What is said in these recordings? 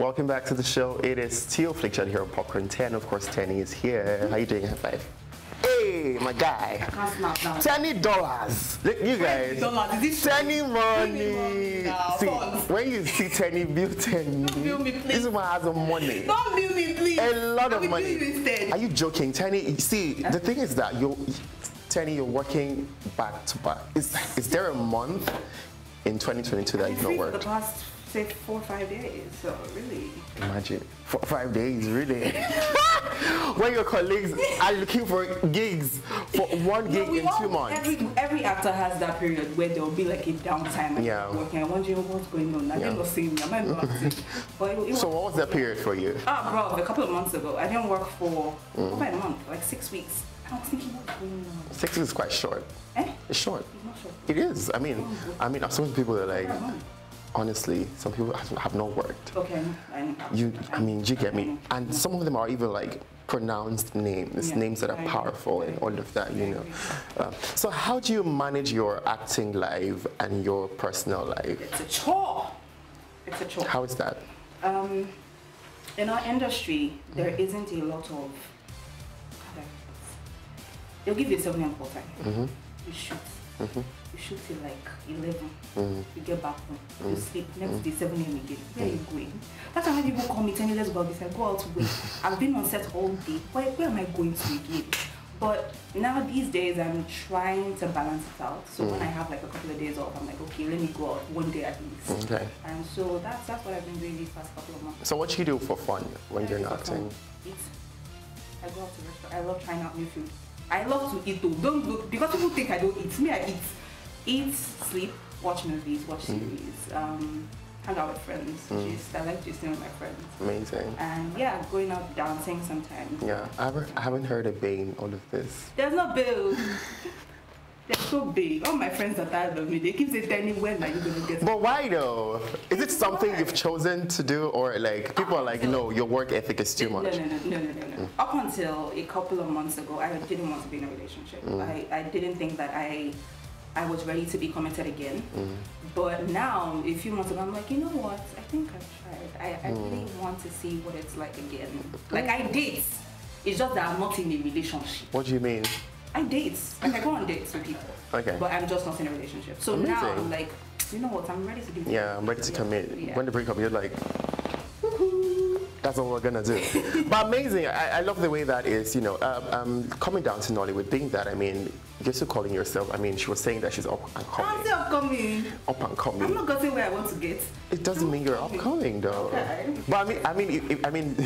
Welcome back to the show. It is still Flick Chat here on Popcorn 10. Of course, Tenny is here. How you doing? High five. Hey, my guy. $10. Look, you guys. Tenny money. See, when you see Tenny, bill Tenny. Don't bill me, please. This is my other money. Don't bill me, please. A lot of money. Are you joking, Tenny? See, the thing is that you're, Tenny, you're working back to back. Is there a month in 2022 that you've not worked? Say 4 or 5 days, so really. Imagine, 4 or 5 days, really? When your colleagues are looking for gigs, for one gig in 2 months. Every actor has that period where there will be like a downtime and yeah. working. I'm wondering what's going on. I didn't go see me, I might not acting. But it so what was that period for you? Bro, a couple of months ago, I didn't work for over a month, like 6 weeks. I was thinking what's going on. 6 weeks is quite short. Eh? It's short. It's not short. It is. I mean, some people are like, honestly, some people have not worked. Okay. You get me? And some of them are even like pronounced names, names that are powerful and all of that, you know. So how do you manage your acting life and your personal life? It's a chore. It's a chore. How is that? In our industry, there isn't a lot of... They'll give you 7 and 4 time. You shoot. You shoot till like 11, you get back home, you sleep, next day 7 a.m. again, where are you going? That's how many people call me, tell me, let's go out this, I go out to wait. I've been on set all day, where am I going to again? But now these days I'm trying to balance it out, so when I have like a couple of days off, I'm like, okay, let me go out one day at least. Okay. And so that's what I've been doing these past couple of months. So what do you do for fun when you're not acting? Eat. I go out to restaurant, I love trying out new food. I love to eat though, don't look, because people think I don't eat, me I eat. Eat, sleep, watch movies, watch series, hang out with friends. I like gisting with my friends. Amazing. And yeah, going out dancing sometimes. Yeah, I haven't heard a bae in all of this. There's no bae. They're so big. All my friends are tired of me. They keep saying, Tenny, when are you going to get... But why though? Is it something you've chosen to do, or like people are like, no, your work ethic is too much? No. Up until a couple of months ago, I didn't want to be in a relationship. I didn't think that I was ready to be committed again. But now, a few months ago, I'm like, you know what? I think I've tried. I really want to see what it's like again. Like I date. It's just that I'm not in a relationship. What do you mean? I date. Like I go on dates with people. Okay. But I'm just not in a relationship. So now I'm like, you know what? I'm ready to do. Yeah, I'm ready to commit. Yeah. When the breakup, you're like, that's what we're gonna do. But amazing. I love the way that is. You know, coming down to Nollywood, being that, I mean, you're still calling yourself. I mean, she was saying that she's up and coming. I'm still upcoming. Up and coming. I'm not getting where I want to get. It doesn't mean you're upcoming though. Okay. But I mean.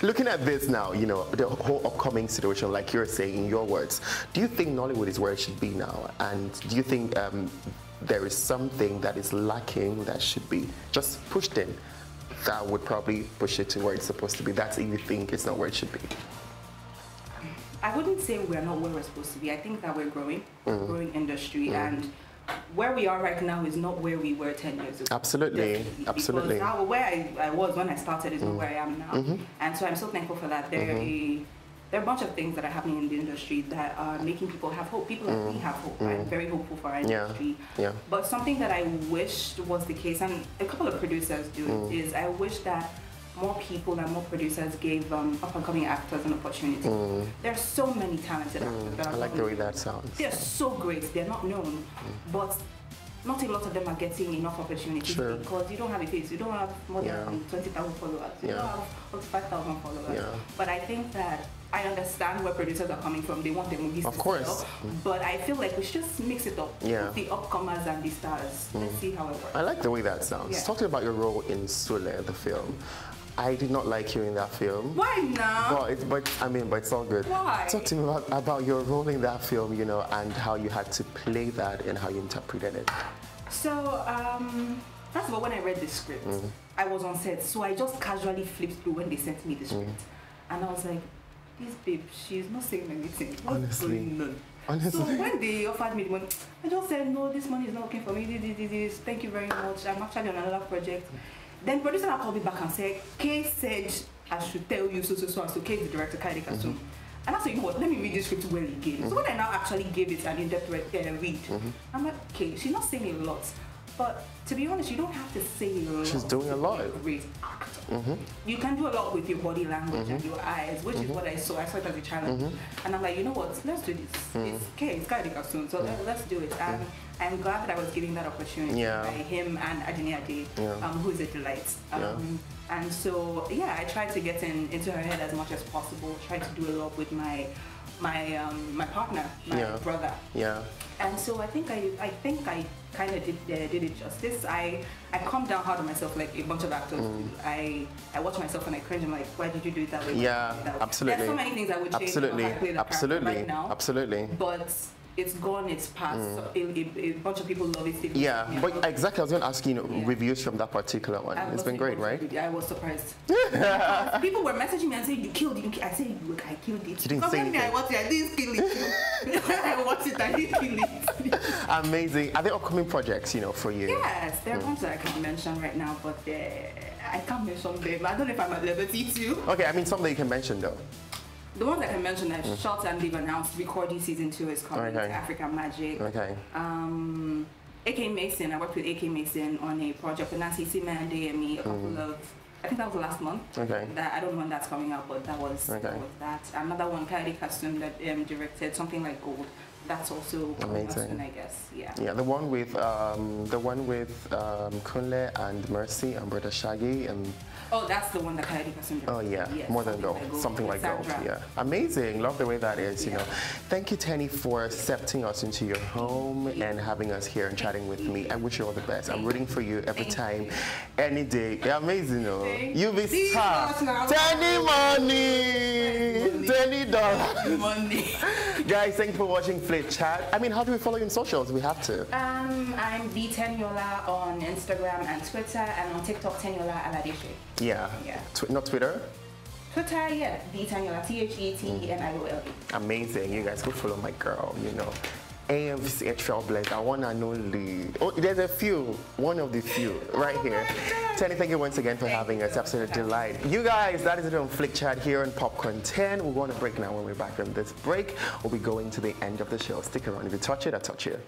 Looking at this now, you know, the whole upcoming situation, like you're saying in your words, do you think Nollywood is where it should be now? And do you think there is something that is lacking that should be just pushed in that would probably push it to where it's supposed to be? That's if you think it's not where it should be. I wouldn't say we're not where we're supposed to be. I think that we're growing, growing industry, and where we are right now is not where we were 10 years ago. Absolutely, definitely. Absolutely. Because now, where I was when I started is not where I am now. And so I'm so thankful for that. There are a bunch of things that are happening in the industry that are making people have hope. People like me have hope. I'm very hopeful for our industry. Yeah. But something that I wished was the case, and a couple of producers do it, is I wish that more people and more producers gave up-and-coming actors an opportunity. There are so many talented actors. That are I like the way that sounds. They're so great. They're not known, but not a lot of them are getting enough opportunities because you don't have a face. You don't have more than 20,000 followers. You don't have up to 5,000 followers. But I think that I understand where producers are coming from. They want their movies to sell. But I feel like we should just mix it up with the upcomers and the stars. Let's see how it works. I like the way that sounds. Talking about your role in Sule, the film. I did not like you in that film. Why not? Well, but it's all good. Why? Talk to me about your role in that film, you know, and how you had to play that and how you interpreted it. So, first of all, when I read the script, I was on set, so I just casually flipped through when they sent me the script. And I was like, this babe, she's not saying anything. What's going on? Honestly. So when they offered me the money, I just said, no, this money is not okay for me, this, thank you very much, I'm actually on another project. Then producer called me back and said, Kay said I should tell you so and so. Kay is the director, Kylie Custom. And I said, you know what, let me read this script well again. So when I now actually gave it an in-depth read, I'm like, okay, she's not saying a lot. But to be honest, you don't have to say a lot. She's doing a lot. Great actor. You can do a lot with your body language and your eyes, which is what I saw. I saw it as a challenge, and I'm like, you know what? Let's do this. It's okay. It's Kai de Castro, so let's do it. And I'm glad that I was given that opportunity by him and Adeniyi, who is a delight. And so I tried to get into her head as much as possible. Tried to do a lot with my partner, my brother. And so I think I kind of did it justice. I calm down hard on myself like a bunch of actors do. I watch myself and I cringe. I'm like, why did you do it that way? Absolutely. There's so many things I would change. Absolutely. Right now, absolutely. But it's gone, it's past. A bunch of people love it. But exactly, I was going to ask you, reviews from that particular one. It's been great, right? I was surprised. People were messaging me and saying, you killed it. I said, look, I killed it. You didn't say anything. I didn't kill it. I watched it, I didn't kill it. Amazing. Are there upcoming projects, for you? Yes, there are ones that I can mention right now, but I can't mention them. I don't know if I'm at liberty to. Okay, I mean, some that you can mention, though. The one that I mentioned, that shot and they've announced recording season 2 is coming. Okay. Africa Magic. Okay. AK Mason. I worked with AK Mason on a project with Nancy C and me. A couple of, I think that was last month. Okay. That I don't know when that's coming out, but that was that. Another one, Kylie Custom, that directed something like Gold. That's also amazing, I guess. Yeah, the one with Kunle and Mercy and Brother Shaggy and. Oh, that's the one that Kylie Custom. Oh yeah, more than gold, something like gold. Yeah, amazing. Love the way that is. You know, thank you, Tenny, for accepting us into your home and having us here and chatting with me. I wish you all the best. I'm rooting for you every time, any day. You're amazing, though. You be star. Tenny money, $10 money. Guys, thank you for watching Flick Chat. I mean, how do we follow you on socials? We have to. I'm the Teniola on Instagram and Twitter, and on TikTok, Teniola Aladeji. Yeah. Not Twitter? Twitter, yeah. The Teniola, TheTeniola. Amazing. You guys go follow my girl, you know. AMVCH Trailblazer, I want to know lead. Oh, there's a few, one of the few, right here. Tenny, thank you once again for having us. Absolute delight. You guys, that is it on Flick Chat here on Popcorn 10. We're going to break now. When we're back from this break, we'll be going to the end of the show. Stick around. If you touch it, I touch you.